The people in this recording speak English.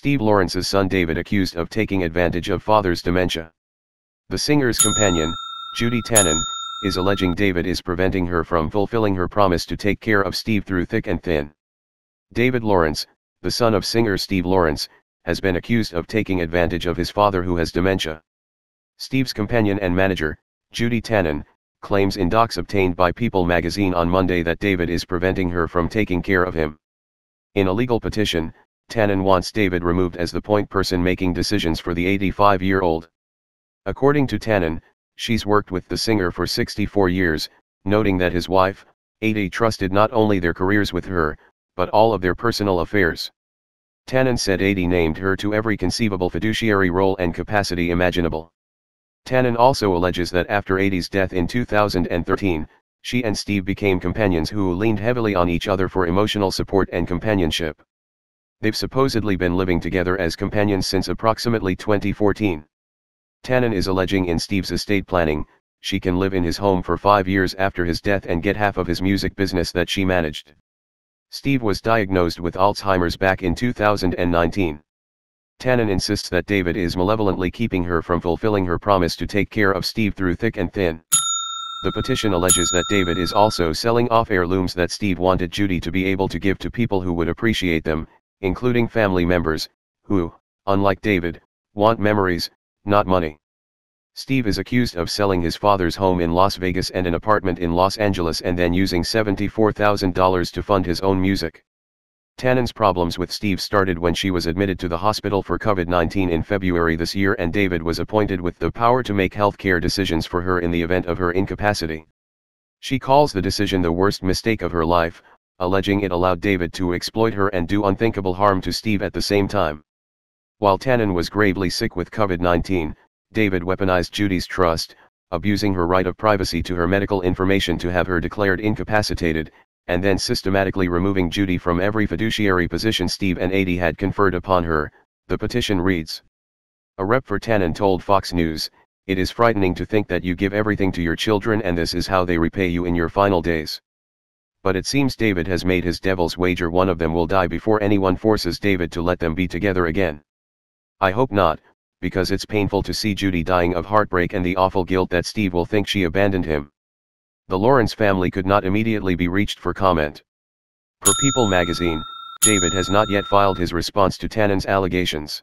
Steve Lawrence's son David accused of taking advantage of father's dementia. The singer's companion, Judy Tannen, is alleging David is preventing her from fulfilling her promise to take care of Steve through thick and thin. David Lawrence, the son of singer Steve Lawrence, has been accused of taking advantage of his father who has dementia. Steve's companion and manager, Judy Tannen, claims in docs obtained by People magazine on Monday that David is preventing her from taking care of him. In a legal petition, Tannen wants David removed as the point person making decisions for the 85-year-old. According to Tannen, she's worked with the singer for 64 years, noting that his wife, Eydie, trusted not only their careers with her, but all of their personal affairs. Tannen said Eydie named her to every conceivable fiduciary role and capacity imaginable. Tannen also alleges that after Eydie's death in 2013, she and Steve became companions who leaned heavily on each other for emotional support and companionship. They've supposedly been living together as companions since approximately 2014. Tannen is alleging in Steve's estate planning, she can live in his home for 5 years after his death and get half of his music business that she managed. Steve was diagnosed with Alzheimer's back in 2019. Tannen insists that David is malevolently keeping her from fulfilling her promise to take care of Steve through thick and thin. The petition alleges that David is also selling off heirlooms that Steve wanted Judy to be able to give to people who would appreciate them, including family members, who, unlike David, want memories, not money. Steve is accused of selling his father's home in Las Vegas and an apartment in Los Angeles and then using $74,000 to fund his own music. Tannen's problems with Steve started when she was admitted to the hospital for COVID-19 in February this year, and David was appointed with the power to make healthcare decisions for her in the event of her incapacity. She calls the decision the worst mistake of her life, alleging it allowed David to exploit her and do unthinkable harm to Steve at the same time. While Tannen was gravely sick with COVID-19, David weaponized Judy's trust, abusing her right of privacy to her medical information to have her declared incapacitated, and then systematically removing Judy from every fiduciary position Steve and Eydie had conferred upon her, the petition reads. A rep for Tannen told Fox News, "It is frightening to think that you give everything to your children and this is how they repay you in your final days. But it seems David has made his devil's wager one of them will die before anyone forces David to let them be together again. I hope not, because it's painful to see Judy dying of heartbreak and the awful guilt that Steve will think she abandoned him." The Lawrence family could not immediately be reached for comment. Per People magazine, David has not yet filed his response to Tannen's allegations.